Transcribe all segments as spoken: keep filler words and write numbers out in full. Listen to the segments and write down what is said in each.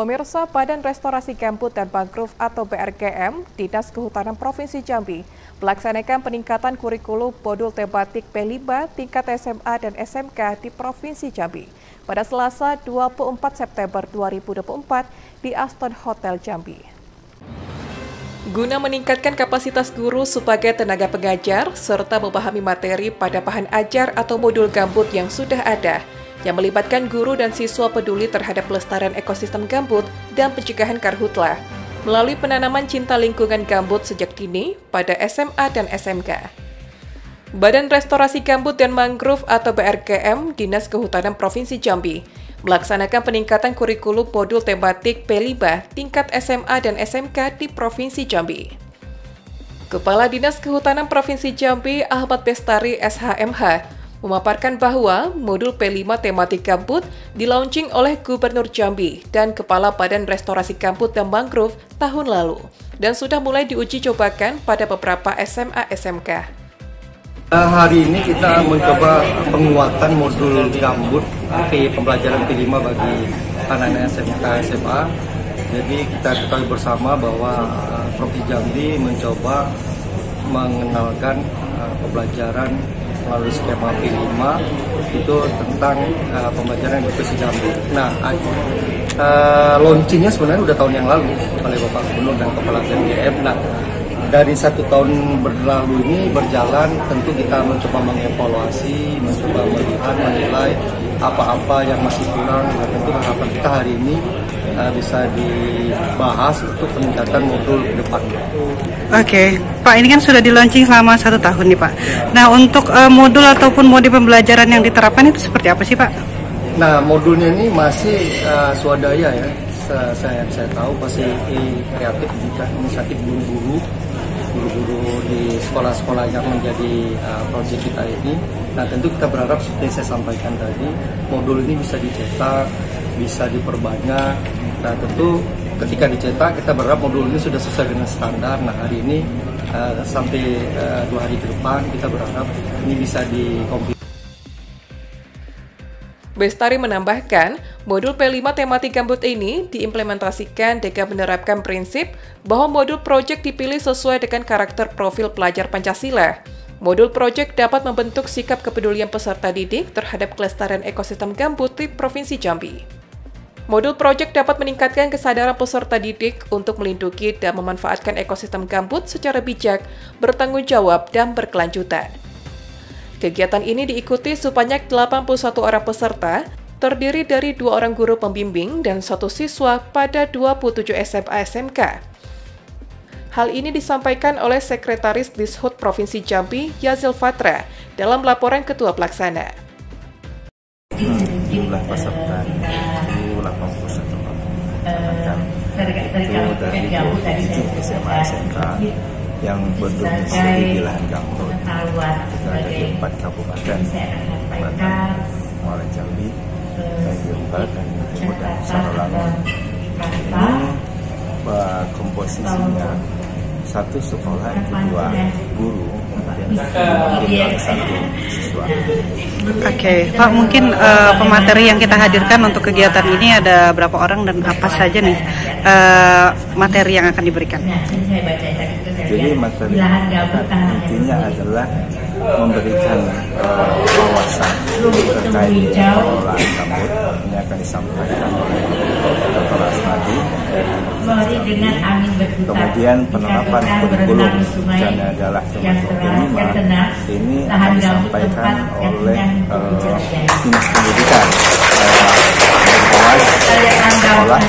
Pemirsa, Badan Restorasi Gambut dan Mangrove atau B R G M, Dinas Kehutanan Provinsi Jambi, melaksanakan peningkatan kurikulum modul tematik P lima tingkat S M A dan S M K di Provinsi Jambi pada Selasa dua puluh empat September dua ribu dua puluh empat di Aston Hotel Jambi. Guna meningkatkan kapasitas guru sebagai tenaga pengajar serta memahami materi pada bahan ajar atau modul gambut yang sudah ada, yang melibatkan guru dan siswa peduli terhadap pelestarian ekosistem gambut dan pencegahan karhutla melalui penanaman cinta lingkungan gambut sejak dini pada S M A dan S M K. Badan Restorasi Gambut dan Mangrove atau B R G M Dinas Kehutanan Provinsi Jambi melaksanakan peningkatan kurikulum modul tematik P lima tingkat S M A dan S M K di Provinsi Jambi. Kepala Dinas Kehutanan Provinsi Jambi Ahmad Bestari S H M H memaparkan bahwa modul P lima tematik gambut dilaunching oleh Gubernur Jambi dan Kepala Badan Restorasi Gambut dan Mangrove tahun lalu dan sudah mulai diuji cobakan pada beberapa S M A S M K. Hari ini kita mencoba penguatan modul gambut di pembelajaran P lima bagi anak-anak S M K S M A. Jadi kita ketahui bersama bahwa Provinsi Jambi mencoba mengenalkan pembelajaran melalui skema P lima itu tentang pembelajaran Provinsi Jambi. Nah, launchingnya sebenarnya udah tahun yang lalu oleh Bapak Gubernur dan Kepala B R G M. Nah, dari satu tahun berlalu ini berjalan, tentu kita mencoba mengevaluasi, mencoba melihat, menilai apa-apa yang masih kurang. Dan tentu harapan kita hari ini uh, bisa dibahas untuk peningkatan modul ke depan. Oke, okay. Pak, ini kan sudah di-launching selama satu tahun nih Pak. Nah, untuk uh, modul ataupun mode pembelajaran yang diterapkan itu seperti apa sih Pak? Nah, modulnya ini masih uh, swadaya ya. Saya, saya tahu masih kreatif juga inisiatif guru-guru guru-guru di sekolah-sekolah yang menjadi uh, proyek kita ini. Nah, tentu kita berharap seperti saya sampaikan tadi, modul ini bisa dicetak, bisa diperbanyak. Nah, tentu ketika dicetak, kita berharap modul ini sudah sesuai dengan standar. Nah, hari ini uh, sampai uh, dua hari ke depan, kita berharap ini bisa dikompilasi. Bestari menambahkan, modul P lima tematik gambut ini diimplementasikan dengan menerapkan prinsip bahwa modul proyek dipilih sesuai dengan karakter profil pelajar Pancasila. Modul proyek dapat membentuk sikap kepedulian peserta didik terhadap kelestarian ekosistem gambut di Provinsi Jambi. Modul proyek dapat meningkatkan kesadaran peserta didik untuk melindungi dan memanfaatkan ekosistem gambut secara bijak, bertanggung jawab, dan berkelanjutan. Kegiatan ini diikuti sebanyak delapan puluh satu orang peserta, terdiri dari dua orang guru pembimbing dan satu siswa pada dua puluh tujuh S M A S M K. Hal ini disampaikan oleh Sekretaris Dishub Provinsi Jambi, Yazil Fatra, dalam laporan Ketua Pelaksana. Jumlah peserta itu delapan puluh satu orang, dari S M A S M K. Yang bentuknya di lahan gambut. Kita ada di empat kabupaten, Batang, Muara Jambi, Tanjungbar, dan Timur dan Sarawangun. Ini komposisinya satu sekolah itu dua guru, kemudian kita satu siswa. Oke, Pak, mungkin uh, pemateri yang kita hadirkan untuk kegiatan ini ada berapa orang dan apa saja nih uh, materi yang akan diberikan? Jadi materi intinya adalah memberikan uh, wawasan terkait pengelolaan gambut. Ini akan disampaikan oleh Doktor Asmadi. Kemudian penerapan kurikulum dan adalah dua ribu dua puluh lima ini akan disampaikan oleh uh, Dinas Pendidikan, pengawas, sekolah,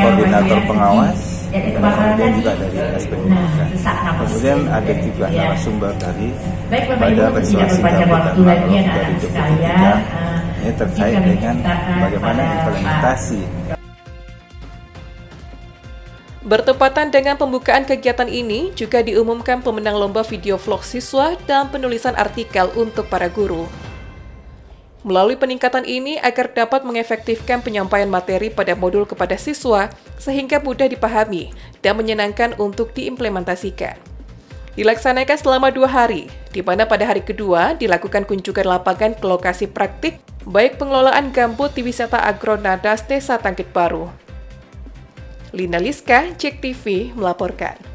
koordinator pengawas. Kemudian juga dari S P B U. Kemudian ada tiga narasumber dari pada restorasi gambut dan mangrove dari Jogja. Ini terkait dengan bagaimana implementasi. Bertepatan dengan pembukaan kegiatan ini juga diumumkan pemenang lomba video vlog siswa dan penulisan artikel untuk para guru. Melalui peningkatan ini agar dapat mengefektifkan penyampaian materi pada modul kepada siswa sehingga mudah dipahami dan menyenangkan untuk diimplementasikan. Dilaksanakan selama dua hari, di mana pada hari kedua dilakukan kunjungan lapangan ke lokasi praktik baik pengelolaan gambut di wisata agro Nada Desa Tangkit Baru. Lina Liska Jek T V melaporkan.